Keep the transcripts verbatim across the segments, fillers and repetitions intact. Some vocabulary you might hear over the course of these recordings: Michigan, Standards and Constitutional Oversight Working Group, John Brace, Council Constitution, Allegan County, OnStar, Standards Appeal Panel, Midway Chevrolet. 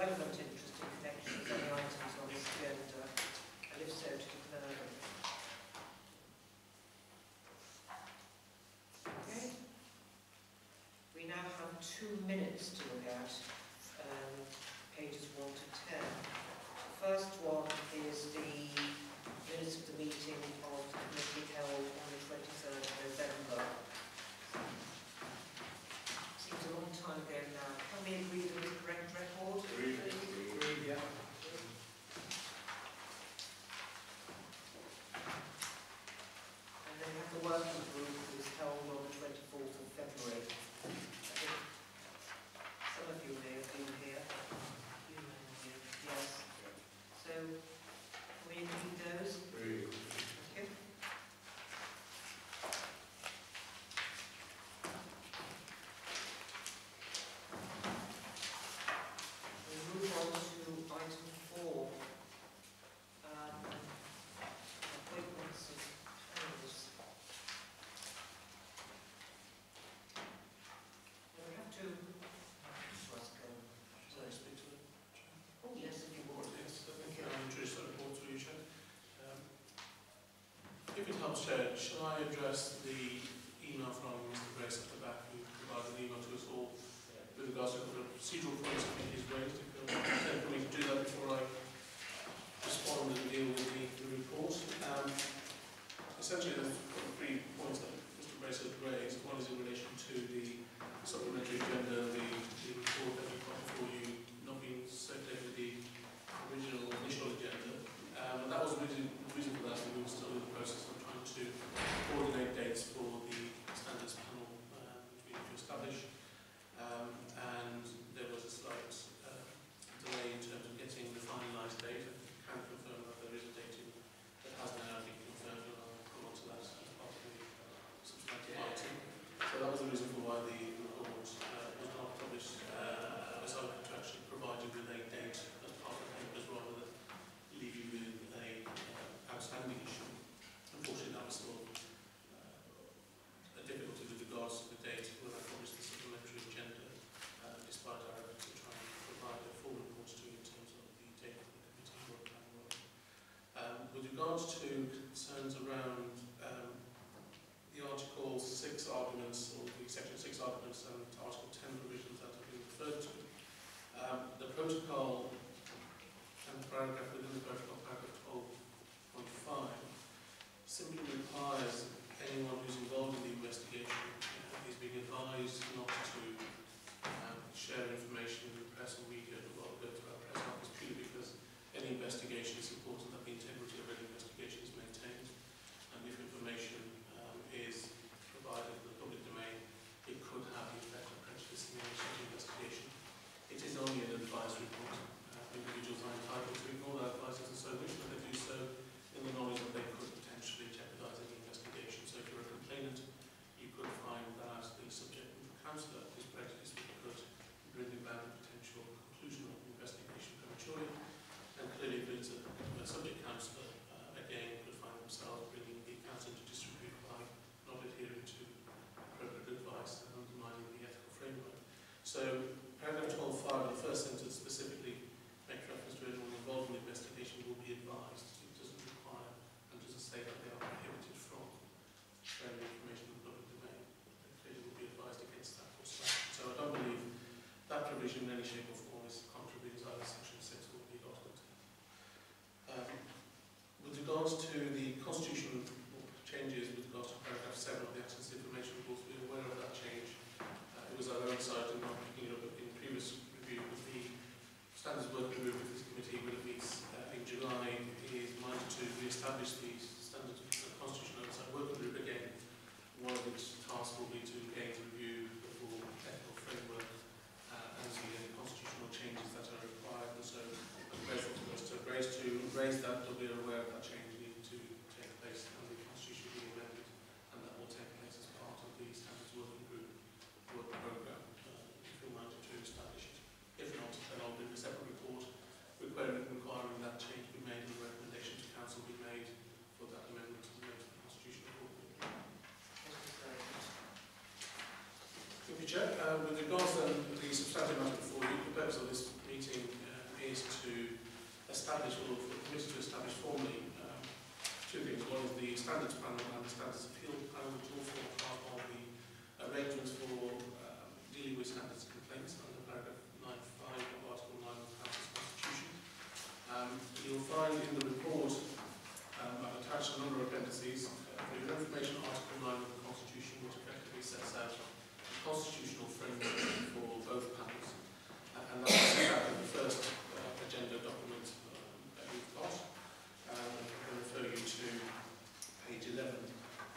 relevant interested connections on the items on this agenda, and if so, to declare them. Okay. We now have two minutes to look at um, pages one to ten. The first one is the minutes of the meeting of the committee held on the twenty-third of November. Seems a long time ago now. Can we agree that it's correct record? Agreed. Agreed, yeah. And then we have the working group that was held on the twenty-fourth of February. I think some of you may have been here. You may have been. Yes. So, can we agree those? Agreed. Thank you. Shall I address the email from Mister Brace at the back, who provided an email to us all with regards to the procedural points that he's raised? If you'll consent for me to do that before I respond and deal with the, the report. Um, essentially, there's three points that Mister Brace has raised. One is in relation to the supplementary agenda, the, the report that we've got before you not being circulated with the original initial agenda. Um, and that was the reason, reason for that, we were still in the process of trying to coordinate dates for the standards panel uh, which we need to establish. Um, and there was a slight uh, delay in terms of getting the finalised date. I can confirm that there is a date in, that has now been confirmed, and I'll come on to that as part of the substantive item. So that was the reason for why the report uh, was not published, uh, as I was to actually provide you with a date as part of the papers rather than leave you with a uh, outstanding issue. Unfortunately, that was still uh, a difficulty with regards to the date when I published the supplementary agenda, uh, despite our efforts to try and provide a full report to you in terms of the date of the committee work plan work. Um, with regards to concerns around um, the Article six arguments, or the Section six arguments and Article ten provisions that have been referred to, um, the protocol and the paragraph within the protocol, paragraph twelve point five, simply requires anyone who's involved in the investigation uh, is being advised not to um, share information with the press or media or go to our press office, purely because any investigation is important that the integrity of any investigation is maintained. And if information um, is provided in the public domain, it could have the effect of prejudicing the investigation. It is only an advisory report. Individuals are entitled to ignore their advisors and so wish, but they do so in the knowledge that they could potentially jeopardise any investigation. So if you're a complainant, you could find that the subject matter counsellor is prejudiced because could bring about a potential conclusion of the investigation prematurely. And clearly, if it's a, a subject counsellor, uh, again, could find themselves bringing the counsellor to disrepute by not adhering to appropriate advice and undermining the ethical framework. So, paragraph twelve point five, the first sentence specifically, make reference to anyone involved in the investigation will be advised. It doesn't require and doesn't say that they are prohibited from sharing information in the public domain. They clearly will be advised against that or slash. So I don't believe that provision in any shape or form is contrary to either section six or the article ten. Um, with regards to the constitutional changes with regards to paragraph seven of the access to information reports, we're aware of that change. Uh, it was our own side and not picking it up in previous review with the Standards Working Group of this committee will meet uh, in July. It is minded to re-establish the Standards uh, Constitutional Oversight Working Group again. One of its tasks will be to engage, review the full ethical framework uh, and the uh, constitutional changes that are required. And so I'm grateful to Mister Brace to raise that, but we are aware of that change needing to take place and the Constitution being amended, and that will take place as part of the Standards Working Group work programme uh, if you're minded to establish it. If not, then I'll do a separate report requiring, requiring that change be made and the recommendation to Council be made for that amendment to the Constitutional Court. Thank you, Chair. Uh, with regards to the substantive matter before you, the purpose of this meeting uh, established, or committed to establish formally, uh, two things. One is the standards panel and the standards appeal panel, which all form part of the arrangements for uh, dealing with standards complaints under paragraph nine point five of Article nine of the Council's Constitution. Um, you'll find in the report, um, I've attached a number of appendices uh, for your information. Article nine of the Constitution, which effectively sets out the constitutional framework for both panels. Uh, and that's exactly the first uh, agenda document uh, that we've got. Um, I can refer you to page eleven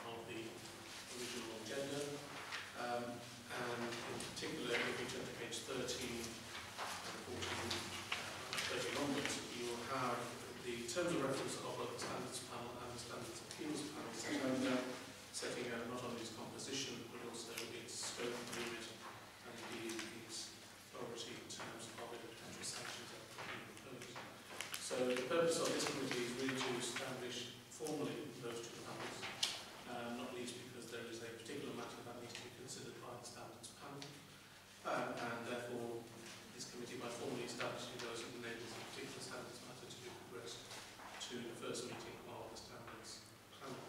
of the original agenda. Um, and in particular, if you turn to page thirteen and fourteen, uh, thirteen onwards, you'll have the terms of reference of both the standards panel and the standards appeals panel set out there, setting out not only its composition but also its scope and limit, and indeed its authority in terms of the potential sanctions that are being proposed. So the purpose of this committee is really to establish formally those two panels, um, not least because there is a particular matter that needs to be considered by the standards panel, um, and therefore this committee, by formally establishing those, enables a particular standards matter to be progressed to the first meeting of the standards panel.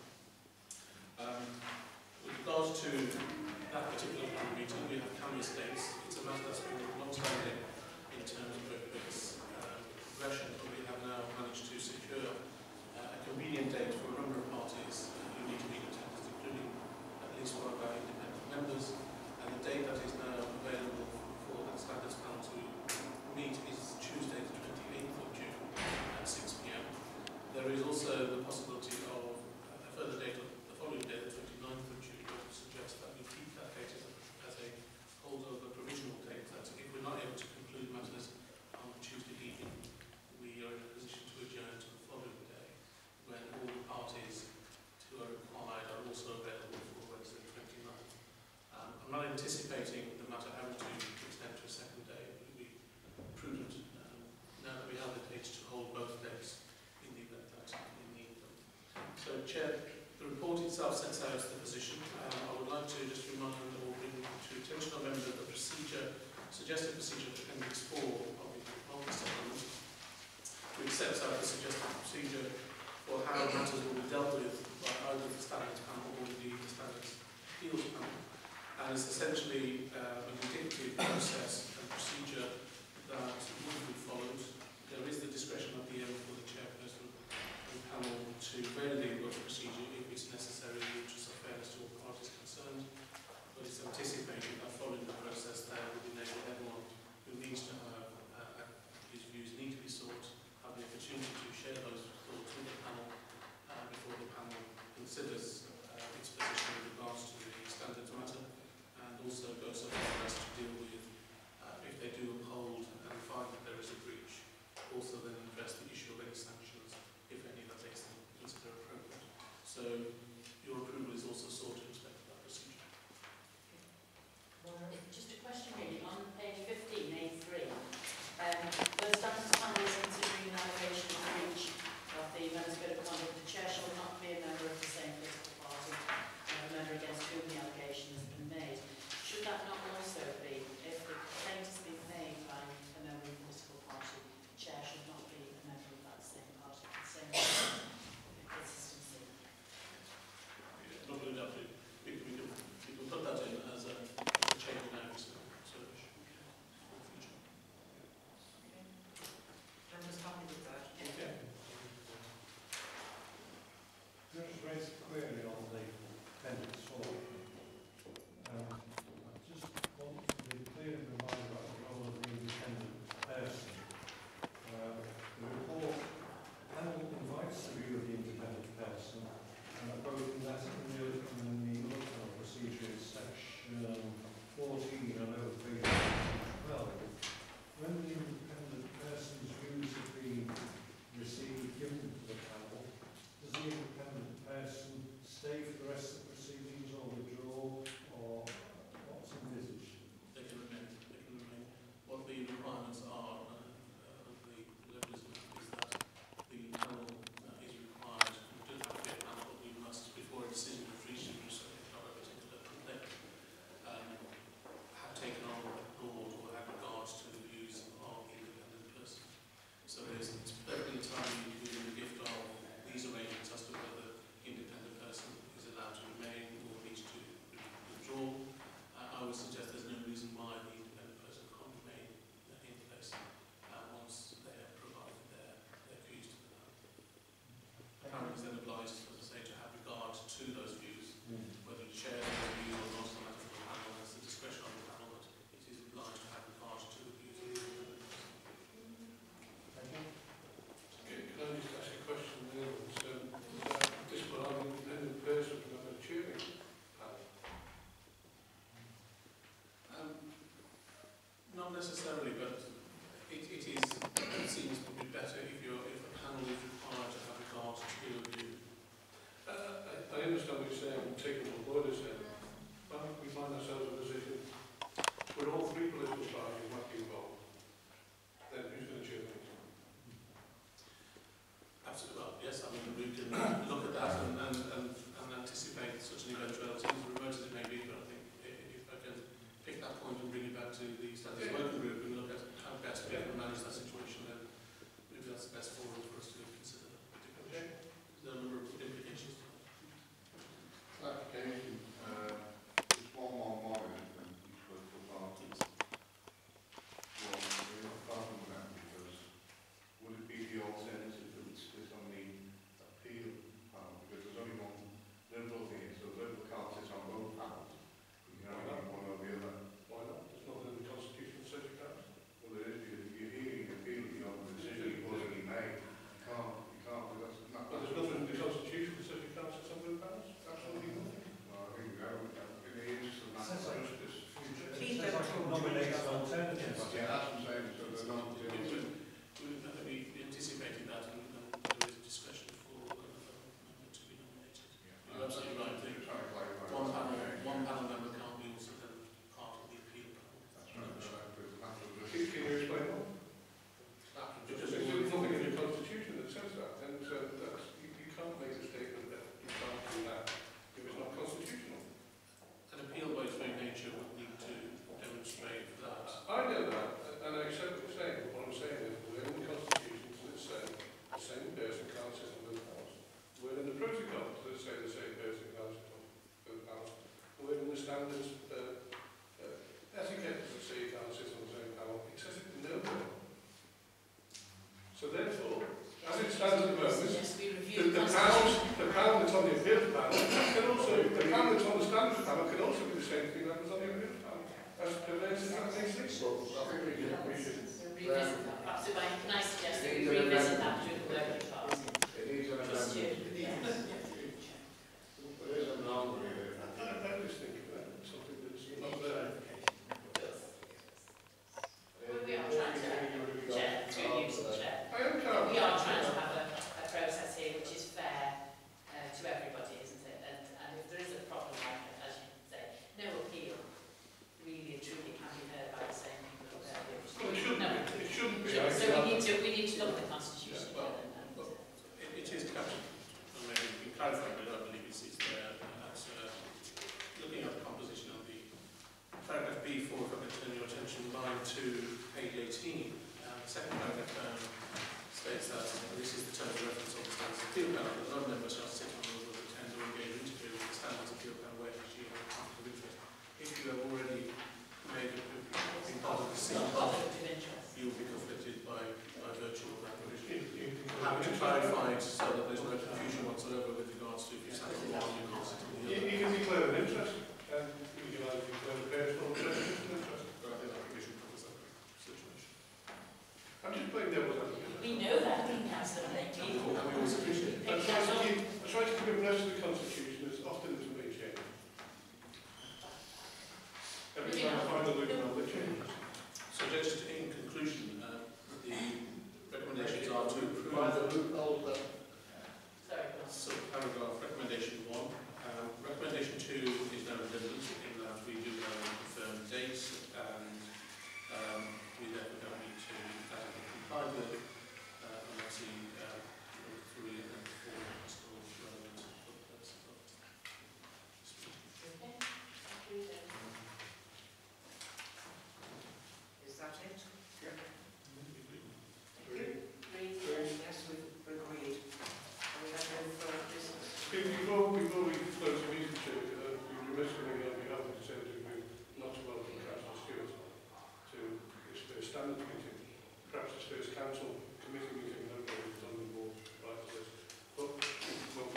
Um, with regard to that particular panel meeting, we have county states. It's a matter that's been long-standing in terms of its um, progression, but we have now managed to secure uh, a convenient date for a number of parties who need to be contacted, including at least one of our independent members. And the date that is now available for that standards panel to meet is Tuesday, the twenty-eighth of June at six p m. There is also the possibility of a further date of the following day, the twenty-ninth of June, which suggests that we keep that date as a, as a holdover provisional date, that if we're not able to conclude matters on Tuesday evening, we are in a position to adjourn to the following day, when all the parties who are required are also available for Wednesday, the twenty-ninth. Um, I'm not anticipating the matter having to extend to a second day. It would be prudent, um, now that we have the dates, to hold both days in the event that we need them. So, Chair, the report itself sets out the position. Um, I would like to just remind or bring to attention of members of the procedure, suggested procedure of Appendix four of the Economic Settlement, which sets out the suggested procedure for how matters will be dealt with by either the standards panel or indeed the standards appeals panel. And it's essentially uh, an indicative process and procedure that would be followed. There is the discretion at the end for the chairperson and panel to vary the procedure if it's necessary in the interest of fairness to all parties concerned. But it's anticipated that following the process there would enable everyone who needs to have, uh, whose views need to be sought, have the opportunity to share those thoughts with the panel uh, before the panel considers uh, its position in regards to the standards matter. And also go so far as to deal with, uh, if they do uphold and find necessarily, but it, it is, it seems to be better if you're, if a panel is required to have regard to your view. Uh, I, I understand what you're saying, I'm taking what Lloyd is saying, but we find ourselves in a position where all three political parties might be involved. Then who's going to choose? Absolutely. Well, yes, I mean, we can look at that and, and, and, and anticipate such an eventuality, as remote as it may be, but I think if I can pick that point and bring it back to the Standards Working Group and look at how best we can manage that situation, then maybe that's the best forum for us to consider. Okay. There are a number of implications. Clarification. Uh, just one more moment. Would it be the alternative that would split on the appeal panel? Because there's only one Liberal here, so the Liberal can't sit on both panels. You can only have one or the other. Why not? There's nothing in the Constitution that says you can't. Well, there is. If you're hearing appeal, you know, the decision you've already made, you can't. You can't do that. But well, there's nothing in the Constitution that says you can't sit on both panels. Absolutely nothing. Well, I think we have. In the interest of that, please don't nominate alternatives. Yeah, that's what I'm saying. So they're not the alternative. We anticipated that, and, and there is a discretion for a member to be nominated. Yeah. You're absolutely right. One panel, one panel member can't be also then part of the appeal panel. That's right. Can you explain that? Because there's nothing in the Constitution that says that, and so that's, you, you can't make a statement that you can't do that if it's not constitutional. An appeal by its very nature would need to demonstrate that. I know that, and I accept what you're saying, but what I'm saying is, in the Constitution that say the same person can't sit on both panels. We're in the protocols that say the same person can't sit on both panels. We're in the standards uh, uh, etiquette that say you can't sit on the same panel. It says it in no panel. So therefore, as it stands at the moment, the, the panel that's on the appeals panel can also, the panel that's on the standards panel can also be the same thing that was on the appeals panel. That's the latest analysis. Well, I think we can read it. Revisit that. Perhaps if I can I suggest that we revisit that during the working class. It is an amendment. There is an anomaly there. I just think about something that's not there. Well, we are trying to chair, to use the chair. We are trying to have a, a process here which is fair uh, to everybody, isn't it? And, and if there is a problem, like it, as you say, no appeal really and truly can be heard by the same people. Well, it shouldn't, no, it shouldn't be. Should, so we need to we need to look at the Constitution. Yeah, well, and, uh, well, it, it is captured. I mean, in clarifying it, I believe it's, it's there. At, uh, looking at the composition of the paragraph B four, if I can turn your attention line to page eighteen, uh, the second paragraph um, states that uh, this is the term of reference of the standards appeal panel. The non-member shall sit on the rules of the tender and engage interview with the standards appeal panel where you have a conflict of interest. If you have already made a part of the same you will be conflicted by, by virtue of that provision. How would you clarify it so that there's no confusion whatsoever with regards to if you sat on one you can't sit on the other? You can declare an interest, and you can either declare a personal interest or an interest. But I think that provision covers that situation. I'm just playing devil's advocate. We know that, I think that's the thing. And we always appreciate it. I try to keep it rest of the Constitution as often as we may change. Every time I find a loophole, it changes. So just in conclusion, uh, the recommendations are to approve the loophole. So paragraph recommendation one, uh, recommendation two is now redundant in that we do now confirm dates, and um, we therefore don't need to uh, comply with it uh, unless the uh, three and four are still relevant. Okay, thank you. Yeah. Agreed. Agreed. Yes, we've agreed. And we have no further business. Before, before we close the meeting, Chair, uh, we remiss me on behalf of the Centre Group not to welcome Councillor Stewart to his first standard meeting, perhaps his first council committee meeting. I don't know if he's done the board right to this. But, well,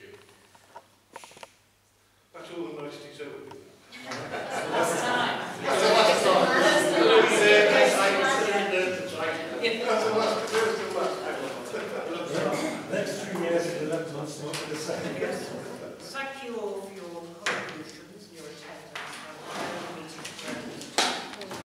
yeah. That's all the niceties ever. That's the time. That's the last time. Next three years, eleven months, not for the second.